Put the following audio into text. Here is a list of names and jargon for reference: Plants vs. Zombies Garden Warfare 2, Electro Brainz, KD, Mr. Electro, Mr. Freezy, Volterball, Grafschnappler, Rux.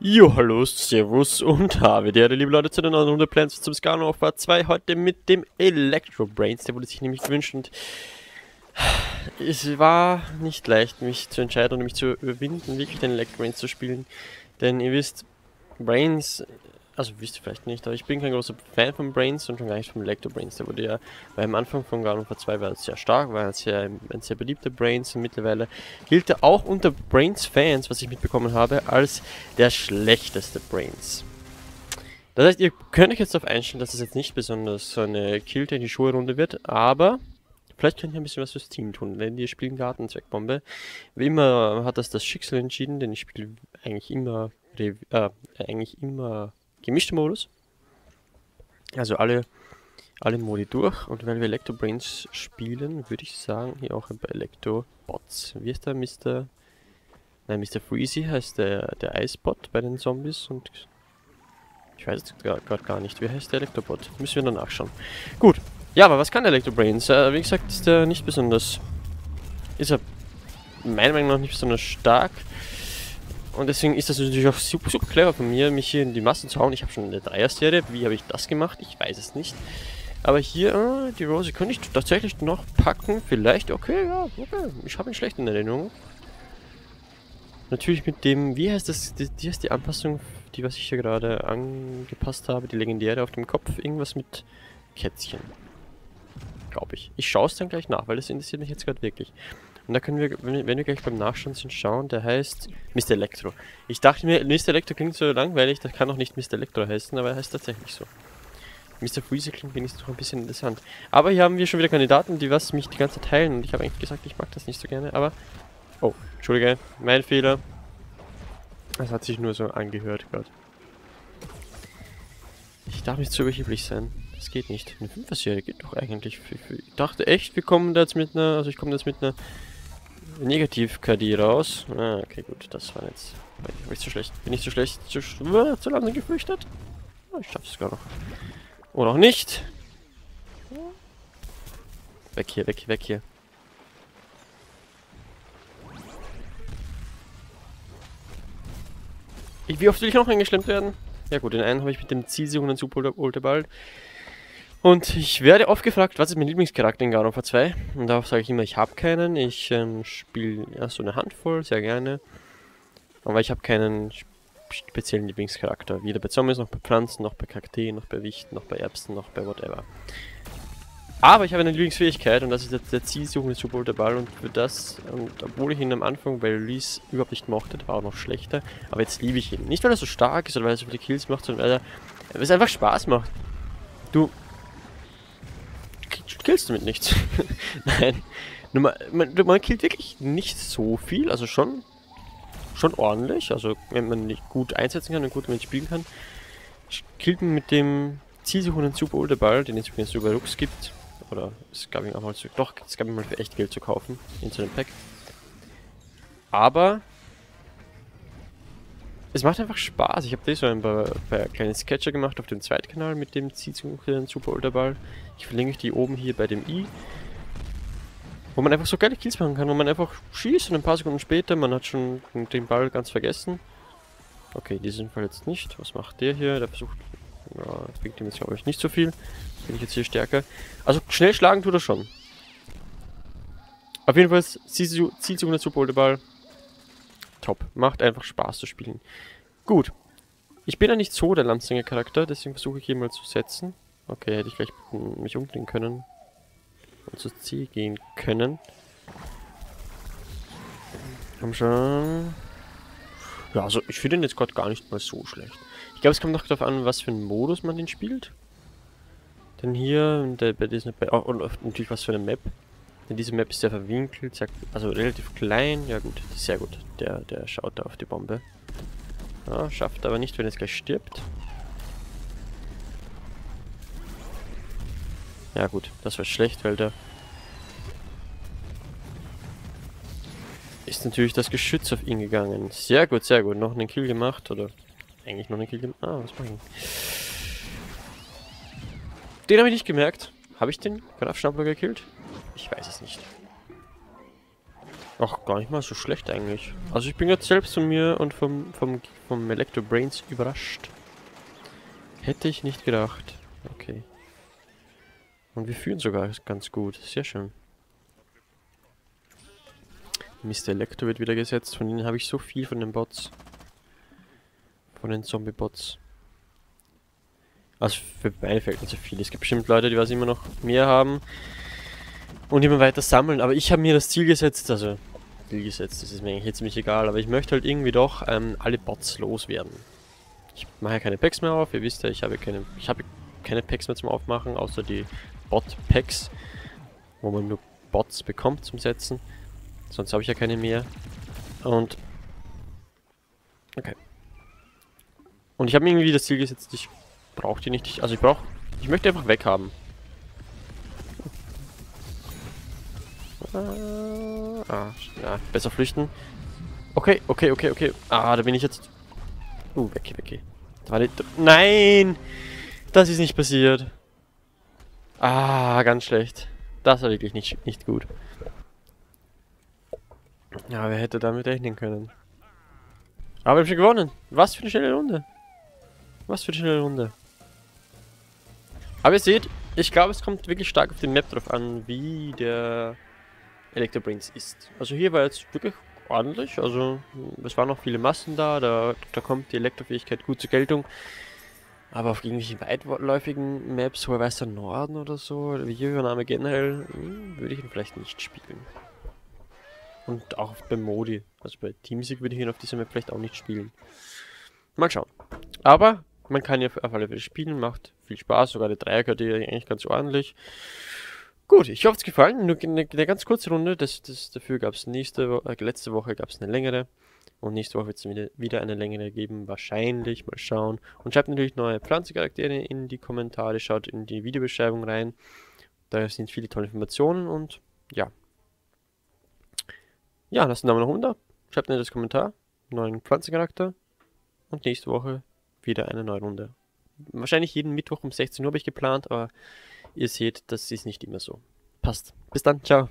Jo, hallo, servus und habe die Ehre, liebe Leute, zu den neuen Runde Plants vs. Zombies Garden Warfare 2, heute mit dem Electro Brainz, der wurde sich nämlich gewünscht und es war nicht leicht, mich zu entscheiden und mich zu überwinden, wirklich den Electro Brainz zu spielen, denn ihr wisst, Brainz, also wisst ihr vielleicht nicht, aber ich bin kein großer Fan von Brainz und schon gar nicht vom Electro Brainz, der wurde ja, weil am Anfang von Garden Warfare 2 war er sehr stark, war er ein sehr beliebter Brainz und mittlerweile gilt er auch unter Brainz-Fans, was ich mitbekommen habe, als der schlechteste Brainz. Das heißt, ihr könnt euch jetzt darauf einstellen, dass es jetzt nicht besonders so eine Kilte in die Schuhe Runde wird, aber vielleicht könnt ihr ein bisschen was fürs Team tun, denn wir spielen Gartenzweckbombe. Wie immer hat das Schicksal entschieden, denn ich spiele eigentlich immer gemischter Modus, also alle Modi durch, und wenn wir Electro Brainz spielen, würde ich sagen, hier auch ein paar Electro Bots. Wie ist der Mr. Freezy heißt der Eisbot bei den Zombies, und ich weiß jetzt gerade gar nicht, wie heißt der Elektrobot, müssen wir danach schauen. Gut, ja, aber was kann der Electro Brainz? Wie gesagt, ist er nicht besonders, ist er meiner Meinung nach nicht besonders stark. Und deswegen ist das natürlich auch super, super clever von mir, mich hier in die Massen zu hauen. Ich habe schon eine Dreier-Serie. Wie habe ich das gemacht? Ich weiß es nicht. Aber hier, die Rose könnte ich tatsächlich noch packen. Vielleicht, okay, ja, okay. Ich habe ihn schlecht in Erinnerung. Natürlich mit dem, wie heißt das, die ist die Anpassung, die was ich hier gerade angepasst habe, die legendäre auf dem Kopf. Irgendwas mit Kätzchen. Glaube ich. Ich schaue es dann gleich nach, weil das interessiert mich jetzt gerade wirklich. Und da können wir, wenn wir gleich beim Nachschauen sind, schauen, der heißt Mr. Electro. Ich dachte mir, Mr. Electro klingt so langweilig, das kann auch nicht Mr. Electro heißen, aber er heißt tatsächlich so. Mr. Freezy klingt wenigstens noch ein bisschen interessant. Aber hier haben wir schon wieder Kandidaten, die was mich die ganze Zeit heilen. Und ich habe eigentlich gesagt, ich mag das nicht so gerne, aber... Oh, Entschuldige, mein Fehler. Das hat sich nur so angehört gerade. Ich darf nicht zu überheblich sein. Das geht nicht. Eine 5er-Serie geht doch eigentlich. Ich dachte echt, wir kommen da jetzt mit einer... Also ich komme jetzt mit einer... Negativ-KD raus. Ah, okay, gut, das war jetzt. Bin ich zu schlecht? Bin ich zu schlecht? Zu lange geflüchtet? Oh, ich schaff's gar noch. Oder auch nicht. Weg hier, weg hier, weg hier. Wie oft will ich noch eingeschlemmt werden? Ja, gut, den einen habe ich mit dem Zielsuchenden Super Volterball. Und ich werde oft gefragt, was ist mein Lieblingscharakter in Garden Warfare 2? Und darauf sage ich immer, ich habe keinen. Ich spiele ja so eine Handvoll, sehr gerne. Aber ich habe keinen speziellen Lieblingscharakter. Weder bei Zombies, noch bei Pflanzen, noch bei Kakteen, noch bei Wichten, noch bei Erbsen, noch bei whatever. Aber ich habe eine Lieblingsfähigkeit, und das ist der Zielsuchende Super Volterball. Und für das, und obwohl ich ihn am Anfang bei Release überhaupt nicht mochte, war auch noch schlechter. Aber jetzt liebe ich ihn. Nicht, weil er so stark ist oder weil er so viele Kills macht, sondern weil er es einfach Spaß macht. Du killst damit nichts. Nein. Man killt wirklich nicht so viel, also schon ordentlich. Also wenn man nicht gut einsetzen kann und gut damit spielen kann, killt man mit dem Zielsuchenden Super Volterball, den es übrigens über Rux gibt. Oder es gab ihn auch mal zu. Doch, es gab ihn mal für echt Geld zu kaufen in so einem Pack. Aber es macht einfach Spaß. Ich habe da so ein paar kleine Sketcher gemacht auf dem zweiten Kanal mit dem Zielsuchenden Super Volterball. Ich verlinke euch die oben hier bei dem i. Wo man einfach so geile Kills machen kann, wo man einfach schießt und ein paar Sekunden später, man hat schon den Ball ganz vergessen. Okay, in diesem Fall jetzt nicht. Was macht der hier? Der versucht... Ja, bringt ihm jetzt glaube ich nicht so viel. Bin ich jetzt hier stärker. Also schnell schlagen tut er schon. Auf jeden Fall Zielsuchender Super Volterball. Top. Macht einfach Spaß zu spielen. Gut. Ich bin ja nicht so der Lanzinger-Charakter, deswegen versuche ich hier mal zu setzen. Okay, hätte ich gleich mich umdrehen können. Und zu C gehen können. Komm schon. Ja, also ich finde den jetzt gerade gar nicht mal so schlecht. Ich glaube, es kommt noch darauf an, was für einen Modus man den spielt. Denn hier, bei diesem... Oh, und natürlich was für eine Map. Denn diese Map ist sehr verwinkelt, sehr, also relativ klein. Ja gut, sehr gut. Der schaut da auf die Bombe. Ja, schafft aber nicht, wenn er jetzt gleich stirbt. Ja gut, das war schlecht, weil da ist natürlich das Geschütz auf ihn gegangen. Sehr gut, sehr gut. Noch einen Kill gemacht, oder? Eigentlich noch einen Kill gemacht. Ah, was mach ich? Den habe ich nicht gemerkt. Habe ich den Grafschnappler gekillt? Ich weiß es nicht. Auch gar nicht mal so schlecht eigentlich. Also ich bin jetzt selbst von mir und vom Electro Brainz überrascht. Hätte ich nicht gedacht. Okay. Und wir führen sogar ganz gut. Sehr schön. Mr. Electro wird wieder gesetzt. Von denen habe ich so viel, von den Bots. Von den Zombie-Bots. Also für meine fällt nicht so viel. Es gibt bestimmt Leute, die was immer noch mehr haben. Und immer weiter sammeln. Aber ich habe mir das Ziel gesetzt, das ist mir eigentlich jetzt ziemlich egal. Aber ich möchte halt irgendwie doch alle Bots loswerden. Ich mache ja keine Packs mehr auf. Ihr wisst ja, ich habe keine Packs mehr zum Aufmachen, außer die Bot-Packs, wo man nur Bots bekommt zum Setzen. Sonst habe ich ja keine mehr. Und... okay. Und ich habe mir irgendwie das Ziel gesetzt, ich brauche die nicht. Ich möchte einfach weg haben. Ja, besser flüchten. Okay, okay, okay, okay. Ah, da bin ich jetzt... weg, weg. Nein! Das ist nicht passiert. Ah, ganz schlecht. Das war wirklich nicht gut. Ja, wer hätte damit rechnen können? Aber wir haben schon gewonnen. Was für eine schnelle Runde. Aber ihr seht, ich glaube, es kommt wirklich stark auf den Map drauf an, wie der Electro Brainz ist. Also hier war jetzt wirklich ordentlich. Also es waren noch viele Massen da. Da kommt die Elektrofähigkeit gut zur Geltung. Aber auf irgendwelchen weitläufigen Maps, so Weißer Norden oder so, oder hier Übernahme generell, würde ich ihn vielleicht nicht spielen. Und auch bei Modi, also bei Teamsieg würde ich ihn auf dieser Map vielleicht auch nicht spielen. Mal schauen. Aber man kann ja auf alle Fälle spielen, macht viel Spaß, sogar die Dreier-KD eigentlich ganz ordentlich. Gut, ich hoffe, es gefallen. Nur eine ganz kurze Runde, dafür gab es letzte Woche gab es eine längere. Und nächste Woche wird es wieder eine längere geben, wahrscheinlich, mal schauen. Und schreibt natürlich neue Pflanzencharaktere in die Kommentare, schaut in die Videobeschreibung rein. Da sind viele tolle Informationen und ja. Ja, lasst einen Daumen nach oben da, schreibt in das Kommentar, neuen Pflanzencharakter. Und nächste Woche wieder eine neue Runde. Wahrscheinlich jeden Mittwoch um 16 Uhr habe ich geplant, aber ihr seht, das ist nicht immer so. Passt. Bis dann, ciao.